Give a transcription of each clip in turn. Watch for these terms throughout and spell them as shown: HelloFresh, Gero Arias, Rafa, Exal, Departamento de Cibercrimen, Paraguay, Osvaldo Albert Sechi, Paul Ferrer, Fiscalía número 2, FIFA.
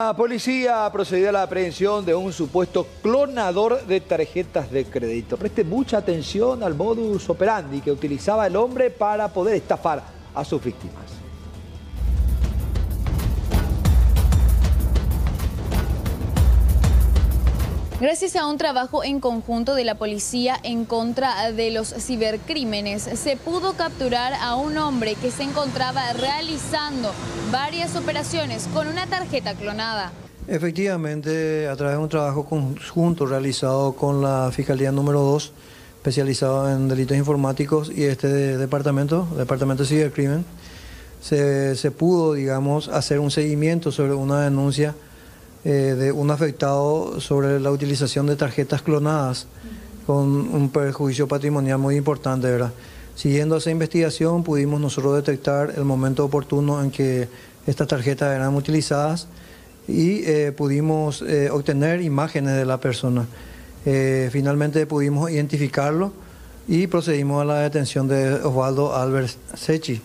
La policía procedió a la aprehensión de un supuesto clonador de tarjetas de crédito. Preste mucha atención al modus operandi que utilizaba el hombre para poder estafar a sus víctimas. Gracias a un trabajo en conjunto de la policía en contra de los cibercrímenes, se pudo capturar a un hombre que se encontraba realizando varias operaciones con una tarjeta clonada. Efectivamente, a través de un trabajo conjunto realizado con la Fiscalía número 2, especializado en delitos informáticos, y este departamento de Cibercrimen, se pudo, digamos, hacer un seguimiento sobre una denuncia de un afectado sobre la utilización de tarjetas clonadas con un perjuicio patrimonial muy importante, ¿verdad? Siguiendo esa investigación pudimos nosotros detectar el momento oportuno en que estas tarjetas eran utilizadas y pudimos obtener imágenes de la persona. Finalmente pudimos identificarlo y procedimos a la detención de Osvaldo Albert Sechi,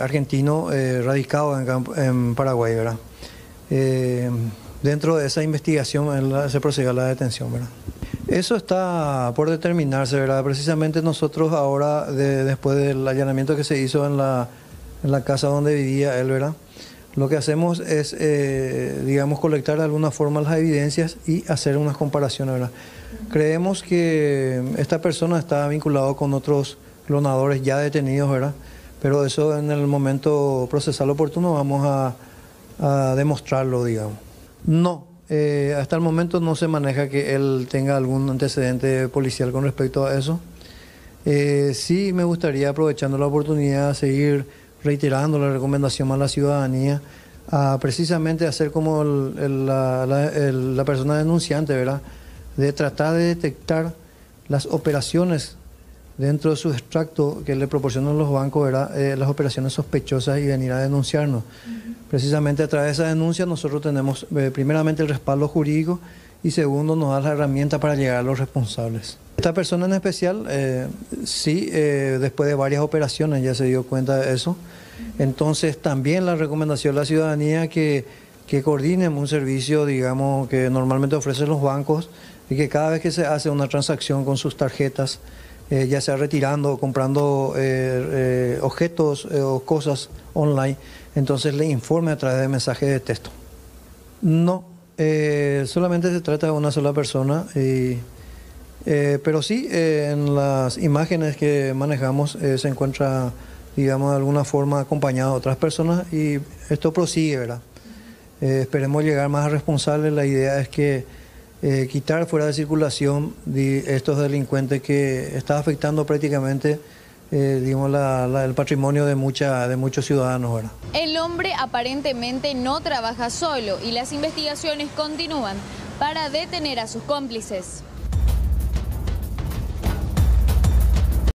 argentino radicado en Paraguay, ¿verdad? Dentro de esa investigación se procedió a la detención, ¿verdad? Eso está por determinarse, ¿verdad? Precisamente nosotros ahora, después del allanamiento que se hizo en la casa donde vivía él, ¿verdad? Lo que hacemos es, digamos, colectar de alguna forma las evidencias y hacer unas comparaciones, ¿verdad? Creemos que esta persona está vinculada con otros clonadores ya detenidos, ¿verdad? Pero eso en el momento procesal oportuno vamos a demostrarlo, digamos. No, hasta el momento no se maneja que él tenga algún antecedente policial con respecto a eso. Sí me gustaría, aprovechando la oportunidad, seguir reiterando la recomendación a la ciudadanía a precisamente hacer como la persona denunciante, ¿verdad? De tratar de detectar las operaciones dentro de su extracto que le proporcionan los bancos, ¿verdad? Las operaciones sospechosas y venir a denunciarnos. Precisamente a través de esa denuncia nosotros tenemos primeramente el respaldo jurídico y segundo nos da la herramienta para llegar a los responsables. Esta persona en especial, después de varias operaciones ya se dio cuenta de eso. Entonces también la recomendación a la ciudadanía que coordinen un servicio, digamos, que normalmente ofrecen los bancos y que cada vez que se hace una transacción con sus tarjetas, ya sea retirando o comprando objetos o cosas online, entonces le informe a través de mensajes de texto. No, solamente se trata de una sola persona, pero sí en las imágenes que manejamos se encuentra, digamos, de alguna forma acompañado de otras personas y esto prosigue, ¿verdad? Esperemos llegar más a responsables. La idea es que quitar fuera de circulación de estos delincuentes que está afectando prácticamente digamos, el patrimonio de muchos ciudadanos, ¿verdad? El hombre aparentemente no trabaja solo y las investigaciones continúan para detener a sus cómplices.